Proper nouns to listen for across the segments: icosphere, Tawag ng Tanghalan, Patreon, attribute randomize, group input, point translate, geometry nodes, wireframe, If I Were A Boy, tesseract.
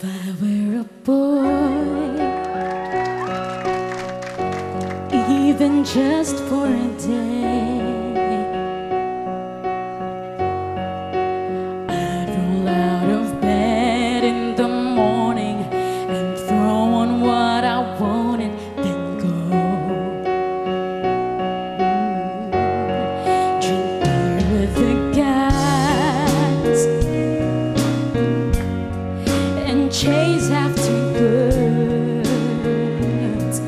If I were a boy, even just for a day, I'd roll out of bed in the morning and throw on what I wanted, then go drink beer with the guys, chase after goods.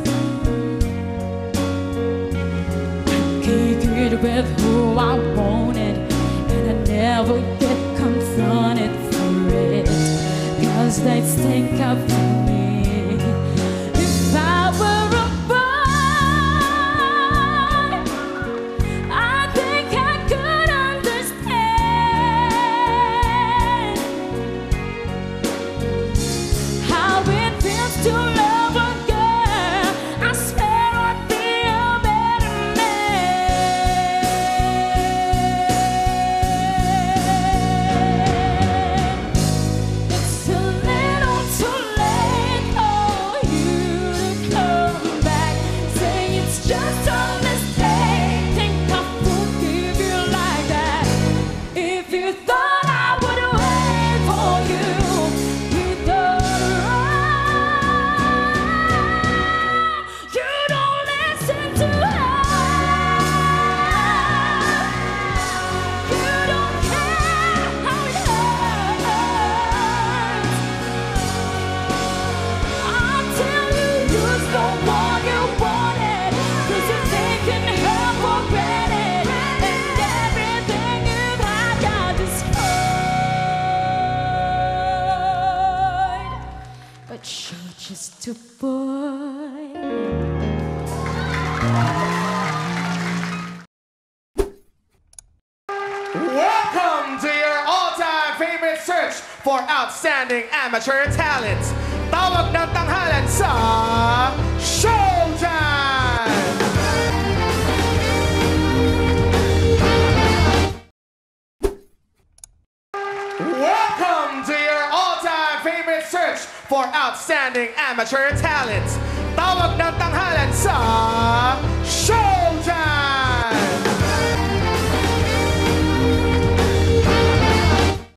I'd get good with who I wanted, and I'd never get confronted for it, cause they'd think of me. If I were a boy, I think I could understand to love a girl. I swear I'd be a better man. It's a little too late for you to come back, say it's just a mistake. Think I forgive you like that? If you thought I would wait for you, you thought you're just a boy. Welcome to your all-time favorite search for outstanding amateur talents. Tawag ng Tanghalan sa Showtime! Welcome to your all-time favorite search for outstanding amateur talents. Tawag ng Tanghalan sa